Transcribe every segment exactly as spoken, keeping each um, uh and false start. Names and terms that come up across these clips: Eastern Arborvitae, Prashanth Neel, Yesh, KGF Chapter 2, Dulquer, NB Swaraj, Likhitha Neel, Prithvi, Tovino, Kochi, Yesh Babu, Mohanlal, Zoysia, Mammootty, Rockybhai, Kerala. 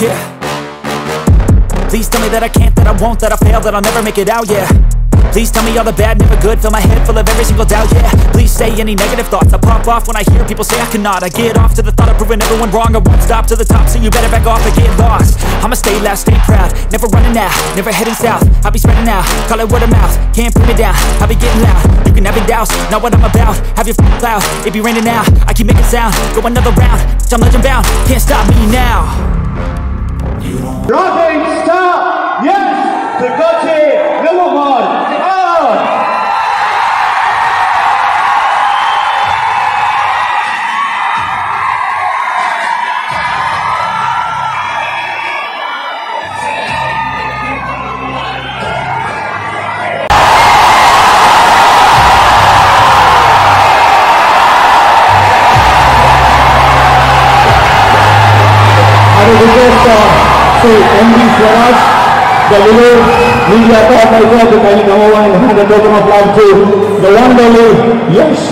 yeah. Please tell me that I can't, that I won't, that I fail, that I'll never make it out, yeah. Please tell me all the bad, never good, fill my head full of every single doubt, yeah. Please say any negative thoughts, I pop off when I hear people say I cannot. I get off to the thought of proving everyone wrong, I won't stop to the top, so you better back off or get lost. I'ma stay loud, stay proud, never running out, never heading south. I'll be spreading out, call it word of mouth, can't put me down, I'll be getting loud. You can have it douse, not what I'm about, have your f***ing cloud. It be raining now, I keep making sound, go another round, bitch, I'm legend bound, can't stop me now. Nothing stop, yes, the Gachi, number one. To N B Swaraj, Dulquer, Likhitha Neel, the Tovino, and hand a token of love to the one and only Yesh.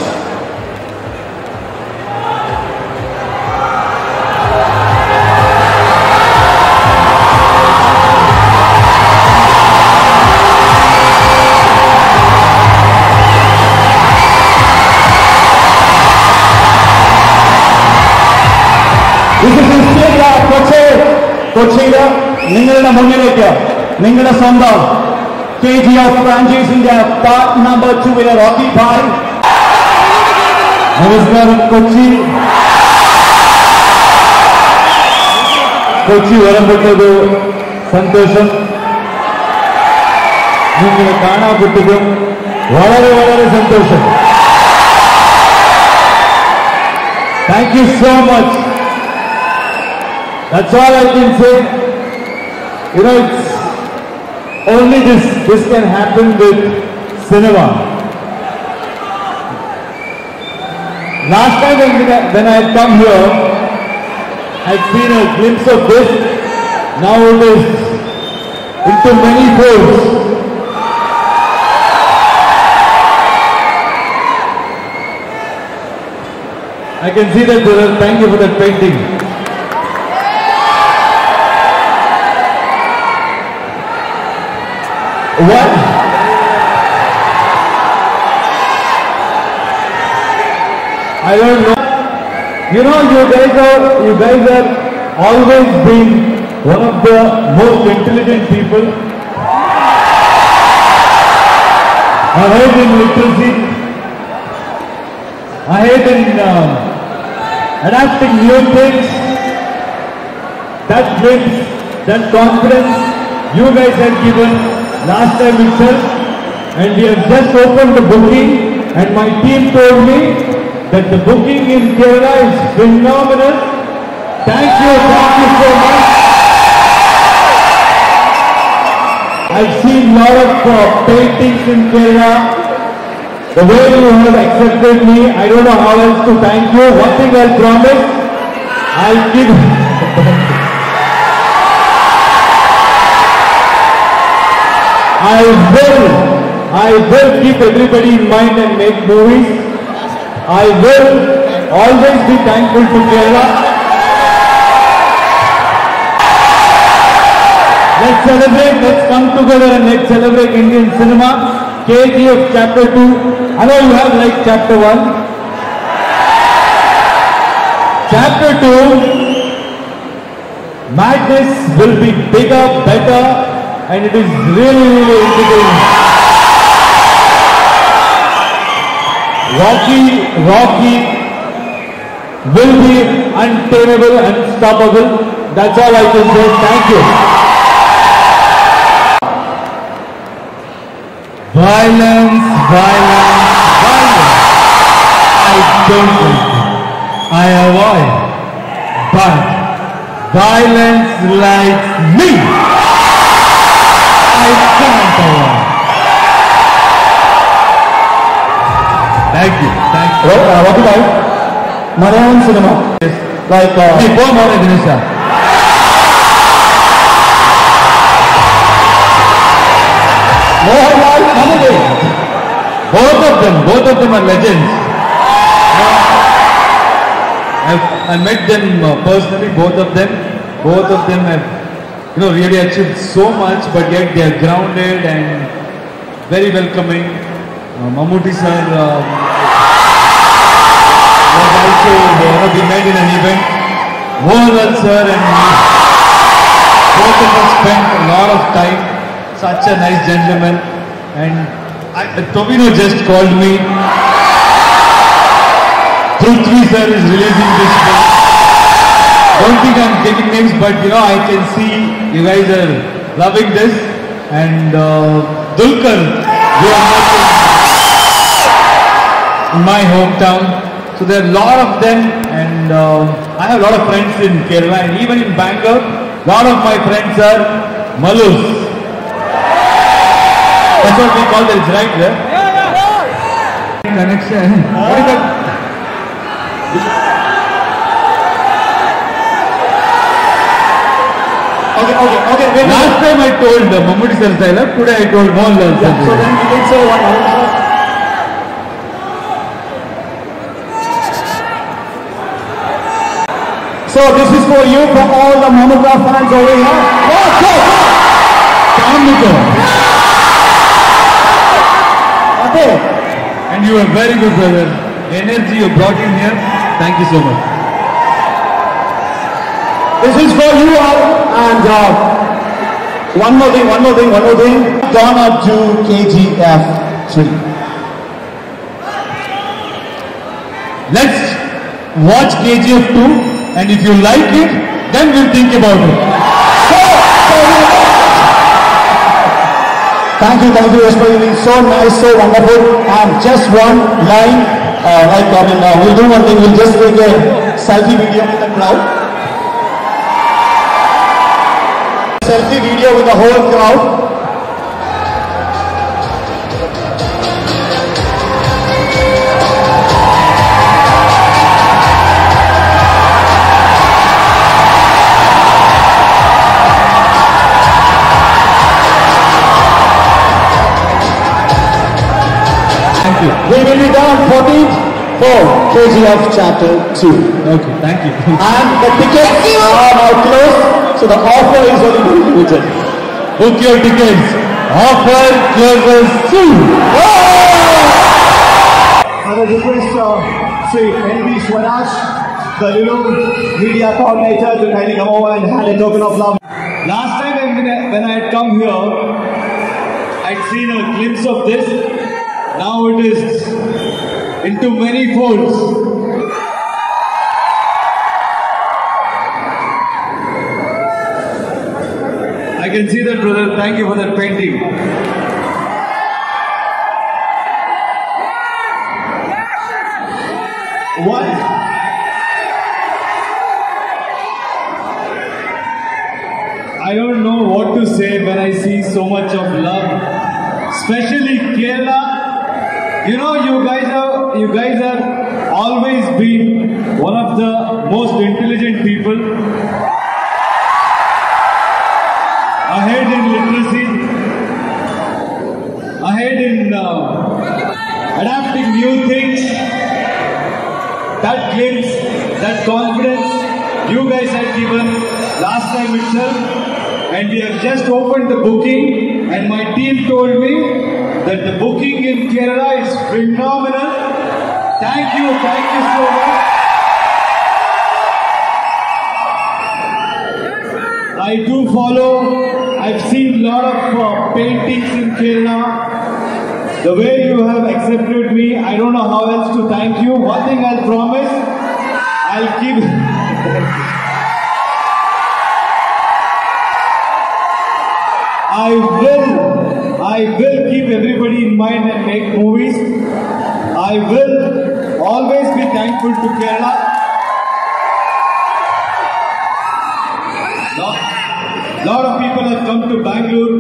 Ningala Sandal, K G F franchise India, part number two in a rocky pie. Namaskaram Kochi. Kochi Varambutadu Santosham. Ningala Kana Puttadu Valare Valare Santosham. Thank you so much. That's all I can say. You know, it's only this, this can happen with cinema. Last time when I, when I had come here, I'd seen a glimpse of this. Now it is into many folds. I can see that there are, thank you for that painting. What? I don't know. You know, you guys are, you guys are always been one of the most intelligent people. I hate in literacy. I hate in uh, adapting new things. That gives, that confidence you guys have given last time itself, and we have just opened the booking, and my team told me that the booking in Kerala is phenomenal. Thank you, thank you so much. I've seen a lot of uh, paintings in Kerala. The way you have accepted me, I don't know how else to thank you. One thing I promise, I'll give... I will, I will keep everybody in mind and make movies. I will always be thankful to Kerala. Let's celebrate, let's come together and let's celebrate Indian cinema. K G F Chapter two. I know you have liked Chapter one. Chapter two, madness will be bigger, better, and it is really, really entertaining. Rocky, Rocky will be untamable, unstoppable. That's all I can say. Thank you. Violence, violence, violence. I don't like it. I avoid. But violence likes me. Thank you, thank you. Well, uh, what about Malayalam cinema? Yes. Like... Uh, hey, go more Indonesia. Mohanlal, Mammootty. Both of them, both of them are legends. I've, I met them uh, personally, both of them. Both of them have, you know, really achieved so much, but yet they are grounded and very welcoming. Uh, Mammootty sir um, was also uh, we met in an event. Mohanlal sir and me, both of us spent a lot of time. Such a nice gentleman. And I, uh, Tovino just called me. Prithvi sir is releasing this film. Don't think I'm taking names, but you know, I can see you guys are loving this. And uh, Dulquer, you are not in my hometown. So there are a lot of them, and uh, I have a lot of friends in Kerala and even in Bangalore. A lot of my friends are Malus. That's what we call them, right? Yeah? Yeah, yeah, yeah. Connection. What is that? Okay, okay, okay. Wait, last time I told uh, Mammootty sir Tyler, today I told Mohanlal sir. Yeah, so then we did so one hour. So this is for you, for all the Mammootty fans over here. Go, go, go! Kamiko. Okay. And you are very good, brother. The energy you brought in here, thank you so much. This is for you all, and uh, one more thing, one more thing, one more thing. Turn up to K G F three. Let's watch K G F two, and if you like it, then we'll think about it. So, so thank you, thank you, Yesh, for being so nice, so wonderful. And just one line, uh, like, I mean, uh, we'll do one thing, we'll just take a selfie video with the crowd. Selfie video with the whole crowd. Thank you. We will be done fourteenth for K G F Chapter two. Okay, thank you. And the tickets are now closed. So the offer is only limited. Book your tickets. Offer closes soon. And a request uh, to N B Swaraj, the Lulu media coordinator, to kindly come over and hand a token of love. Last time when I had come here, I'd seen a glimpse of this. Now it is into many folds. I can see that, brother. Thank you for that painting. One, I don't know what to say when I see so much of love, especially Kerala. You know, you guys are you guys are always been one of the most intelligent people. Ahead in literacy, ahead in uh, adapting new things. That glimpse, that confidence you guys had given last time itself, and we have just opened the booking, and my team told me that the booking in Kerala is phenomenal. Thank you, thank you so much. I do follow. I've seen a lot of uh, paintings in Kerala. The way you have accepted me, I don't know how else to thank you. One thing I'll promise, I'll keep... I will, I will keep everybody in mind and make movies. I will always be thankful to Kerala. A lot of people have come to Bangalore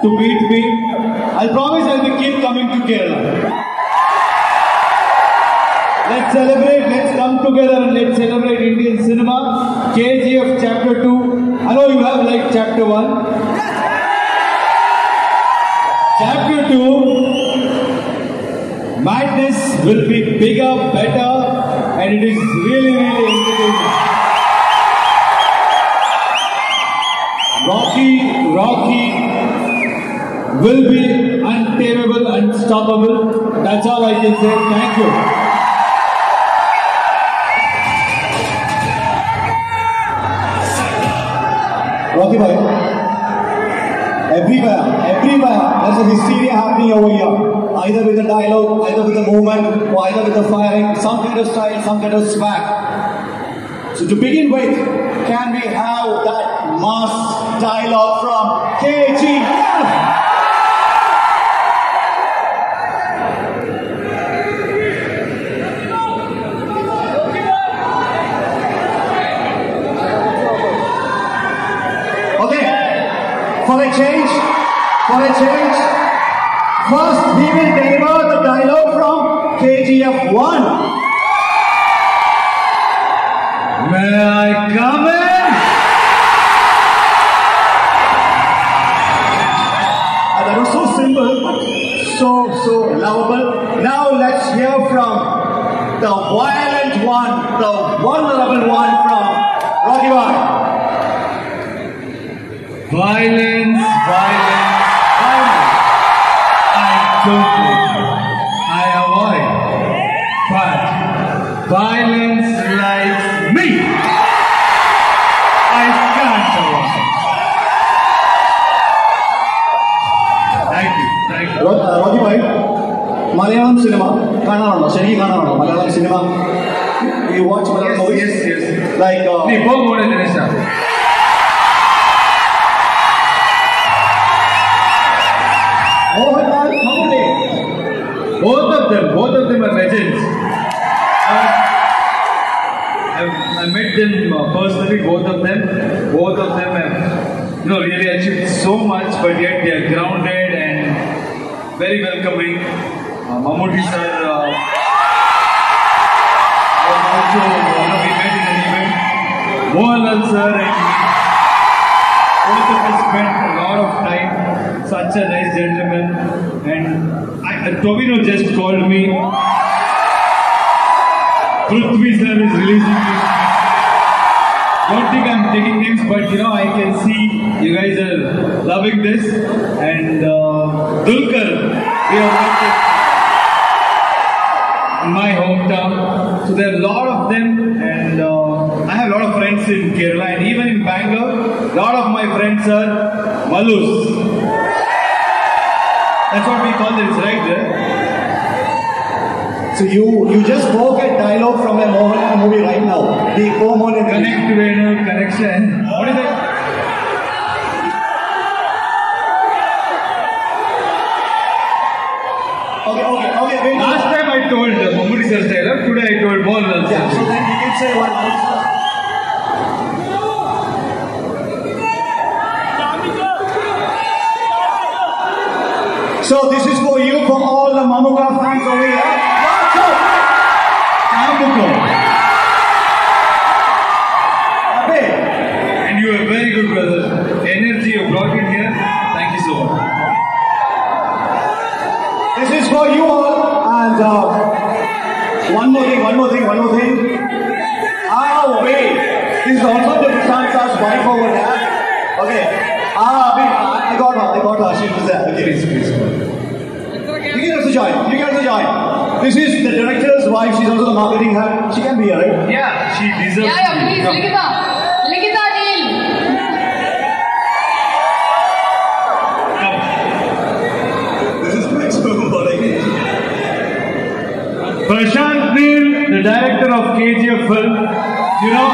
to meet me. I promise I will keep coming to Kerala. Let's celebrate, let's come together and let's celebrate Indian cinema. K G F Chapter two. I know you have liked Chapter one. Chapter two, madness will be bigger, better, and it is really, really entertaining. Rocky, Rocky will be untamable, unstoppable. That's all I can say. Thank you. Rocky bhai, everywhere, everywhere, there's a hysteria happening over here. Either with a dialogue, either with a movement, or either with a firing, some kind of style, some kind of swag. So to begin with, can we have that mass dialogue from K G F? For a change, for a change, first we will deliver the dialogue from K G F one. May I come in? And that was so simple, but so, so lovable. Now let's hear from the violent one, the vulnerable one from Rocky One. Violence, violence, violence. I don't do. I avoid. But violence likes me. I can't avoid. Thank you, thank you. Rocky bhai, Malayalam cinema, Kannada, Shani Kannada, Malayalam cinema. You watch Malayalam movies? Yes, yes. Like. Uh, nee, both more than this. Both of them, both of them are legends. I met them uh, personally, both of them. Both of them have, you know, really achieved so much, but yet they are grounded and very welcoming. Uh, Mammootty sir, uh, also, you know, we met in an event. Mohanlal sir and me. Both of us spent a lot of time. Such a nice gentleman. And I, uh, Tovino just called me. Prithvi sir is releasing this. Don't think I'm taking names, but you know, I can see you guys are loving this. And uh, Dulquer, we are from my hometown. So there are a lot of them, and uh, I have a lot of friends in Kerala and even in Bangalore. A lot of my friends are Malus. That's what we call this, right there. So you you just spoke a dialogue from a Mohanlal movie right now. The Mohanlal connect to a connection. What is it? Okay, okay, okay. Wait. Last time I told Mammootty sir dialogue. Today I told Mohanlal sir. Yeah, so then you can say one more. So this is for you, for all the Mamuka fans over here. Welcome! Mamuka. And you are very good, brother. Energy you brought in here. Thank you so much. This is for you all. And uh, one more thing, one more thing, one more thing. Ah, wait. This is also the Prashanth's wife over there. Okay. Ah, I got her. I got her. She was there. Okay, please, please. You can also join. You can also join. This is the director's wife. She's also the marketing head. She can be here, right? Yeah, she deserves. Yeah, yeah, please, no. Likhitha. Likhitha Neel. Come. This is the next one. Prashanth Neel, the director of K G F film. You know.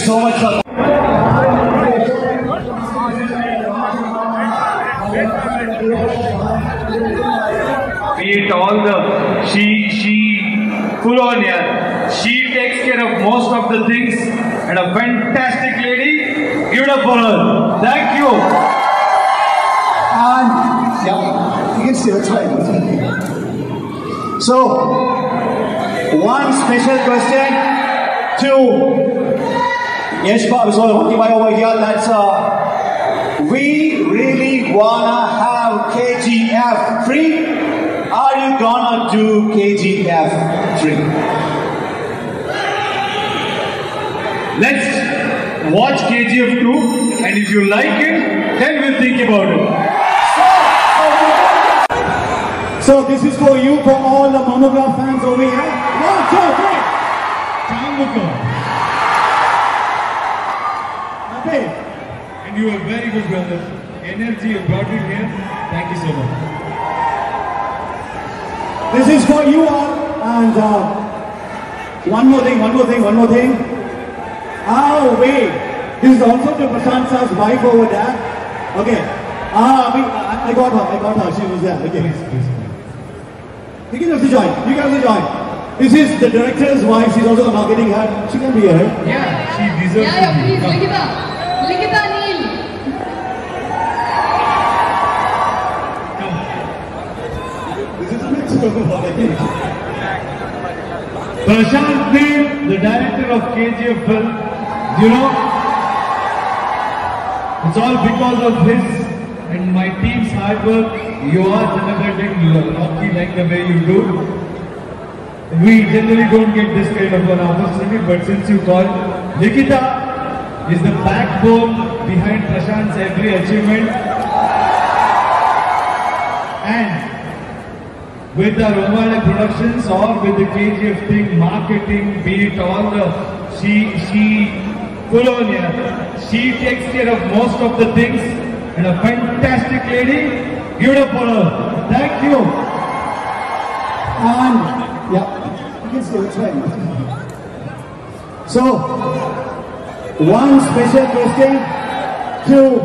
So much love. Be it all the she she full on here. She takes care of most of the things and a fantastic lady. Give it up for her. Thank you. And yeah, you can see that's right. So one special question to Yesh Babu. So Hockey Bhai over here. That's uh, we really wanna have K G F three. Are you gonna do K G F three? Let's watch K G F two, and if you like it, then we'll think about it. So, so this is for you, for all the Mammootty fans over here. One, two, three. Time to go. Okay. And you are very good, brother. Energy you brought it here. Thank you so much. This is for you all, and uh, one more thing, one more thing, one more thing. Ah, wait, this is also to Prashanth's wife over there. Okay, ah, we, I, I got her, I got her, she was there. Okay, please, please. You can also join, you can also join. This is the director's wife, she's also the marketing head. She can be here, right? Yeah, she deserves yeah, yeah, to be. Yeah, please, Likhitha. Likhitha Neel. Prashanth Neel, the director of K G F film, you know, it's all because of his and my team's hard work. You are celebrating your hockey like the way you do. We generally don't get this kind of an opportunity, but since you called, Likhitha is the backbone behind Prashanth's every achievement. And with our Mohanlal productions or with the K G F thing, marketing, be it all the, she, she, full on here, she takes care of most of the things and a fantastic lady, give it up for her. Thank you. And, yeah, you can see that's right. So, one special question to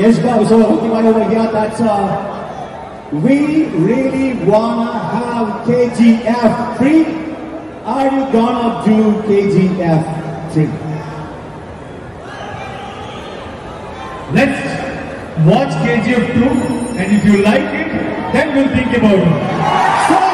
Yesh Babu. So, Hockey Bhai over here, that's uh, we really wanna have K G F three. Are you gonna do K G F three? Let's watch K G F two, and if you like it, then we'll think about it. So